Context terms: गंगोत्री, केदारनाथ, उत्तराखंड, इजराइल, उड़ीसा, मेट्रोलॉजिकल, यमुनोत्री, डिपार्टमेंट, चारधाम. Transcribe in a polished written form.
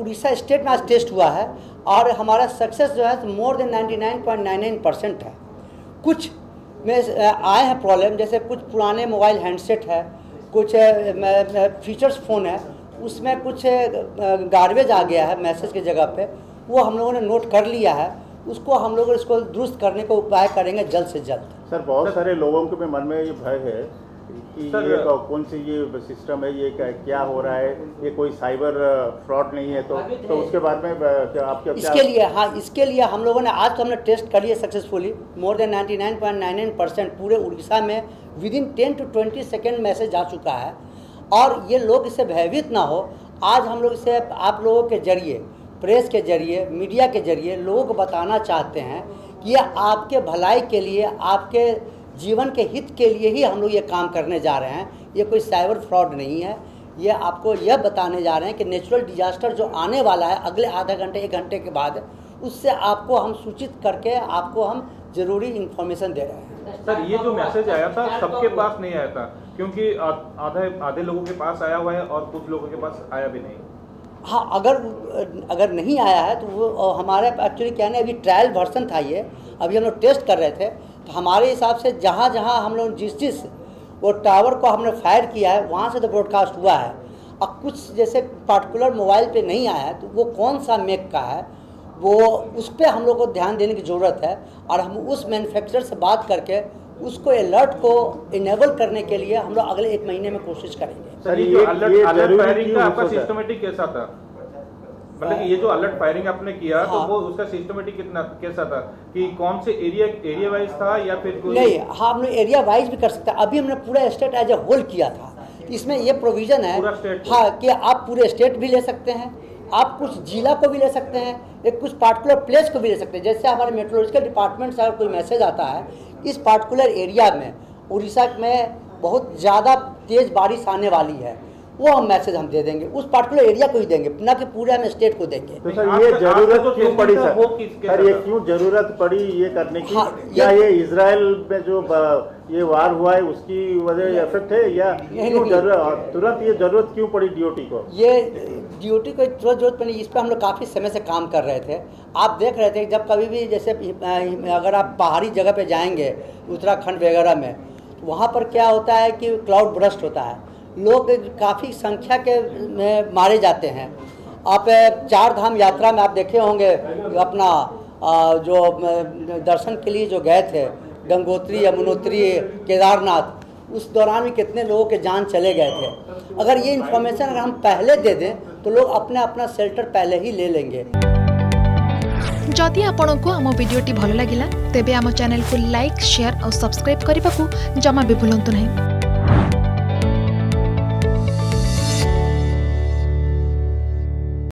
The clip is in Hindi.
उड़ीसा स्टेट में आज टेस्ट हुआ है और हमारा सक्सेस जो है मोर देन 99.99% है। कुछ में आए हैं प्रॉब्लम, जैसे कुछ पुराने मोबाइल हैंडसेट है, कुछ फीचर्स फ़ोन है, उसमें कुछ गार्बेज आ गया है मैसेज की जगह पे। वो हम लोगों ने नोट कर लिया है, उसको हम लोग इसको दुरुस्त करने का उपाय करेंगे जल्द से जल्द। सर, बहुत सारे लोगों के मन में ये भय है कि ये कौन सी ये सिस्टम है, ये क्या हो रहा है, ये कोई साइबर फ्रॉड नहीं है, तो उसके बाद में आपके इसके लिए इसके लिए हम लोगों ने आज तो हमने टेस्ट कर लिया सक्सेसफुली मोर देन 99.99% पूरे उड़ीसा में विदिन 10 to 20 सेकेंड मैसेज जा चुका है। और ये लोग इससे भयभीत ना हो, आज हम लोग इसे आप लोगों के जरिए, प्रेस के जरिए, मीडिया के जरिए लोगों को बताना चाहते हैं कि ये आपके भलाई के लिए, आपके जीवन के हित के लिए ही हम लोग ये काम करने जा रहे हैं। ये कोई साइबर फ्रॉड नहीं है, ये आपको यह बताने जा रहे हैं कि नेचुरल डिजास्टर जो आने वाला है अगले आधा घंटे एक घंटे के बाद, उससे आपको हम सूचित करके आपको हम जरूरी इन्फॉर्मेशन दे रहे हैं। सर, ये जो मैसेज आया था सबके पास नहीं आया था, क्योंकि आधे लोगों के पास आया हुआ है और कुछ लोगों के पास आया भी नहीं। हाँ, अगर नहीं आया है तो वो हमारे एक्चुअली कहने अभी ट्रायल वर्सन था, ये अभी हम लोग टेस्ट कर रहे थे। तो हमारे हिसाब से जहाँ हम लोग जिस वो टावर को हमने फायर किया है वहाँ से तो ब्रॉडकास्ट हुआ है, और कुछ जैसे पार्टिकुलर मोबाइल पे नहीं आया है तो वो कौन सा मेक का है वो, उस पर हम लोग को ध्यान देने की ज़रूरत है। और हम उस मैन्युफैक्चरर से बात करके उसको अलर्ट को इनेबल करने के लिए हम लोग अगले एक महीने में कोशिश करेंगे। सर, ये अलर्ट फायरिंग का आपका सिस्टमेटिक कैसा था? मतलब ये जो अलर्ट फायरिंग आपने किया तो वो उसका सिस्टमेटिक कितना कैसा था, कि कौन से एरिया वाइज था या फिर कोई नहीं? हाँ, हम लोग एरिया वाइज भी कर सकते हैं। अभी हमने पूरा स्टेट एज ए होल किया था, इसमें ये प्रोविजन है हाँ कि आप पूरे स्टेट भी ले सकते हैं, आप कुछ जिला को भी ले सकते हैं, एक कुछ पार्टिकुलर प्लेस को भी ले सकते हैं। जैसे हमारे मेट्रोलॉजिकल डिपार्टमेंट से अगर कोई मैसेज आता है इस पार्टिकुलर एरिया में उड़ीसा में बहुत ज़्यादा तेज़ बारिश आने वाली है, वो हम मैसेज हम दे देंगे उस पार्टिकुलर एरिया को ही देंगे, ना कि पूरे हम स्टेट को देंगे। तो सर, ये जरूरत क्यों पड़ी सर? ये क्यों जरूरत पड़ी ये करने की? हाँ, क्या ये इजराइल में जो ये वार हुआ है उसकी वजह इफेक्ट है या तुरंत ये जरूरत क्यों पड़ी ड्यूटी को? ये ड्यूटी को तुरंत जरूरत पड़ी, इस पर हम लोग काफ़ी समय से काम कर रहे थे। आप देख रहे थे जब कभी भी जैसे अगर आप पहाड़ी जगह पर जाएंगे उत्तराखंड वगैरह में, वहाँ पर क्या होता है कि क्लाउड ब्रस्ट होता है, लोग काफ़ी संख्या के मारे जाते हैं। आप चारधाम यात्रा में आप देखे होंगे अपना जो दर्शन के लिए जो गए थे गंगोत्री, यमुनोत्री, केदारनाथ, उस दौरान भी कितने लोगों के जान चले गए थे। अगर ये इन्फॉर्मेशन अगर हम पहले दे दें तो लोग अपना शेल्टर पहले ही ले लेंगे। जदि आपंक आम भिडी भल लगा तेब आम चैनल को लाइक, शेयर और सब्सक्राइब करने को जमा भी भूलु नहीं।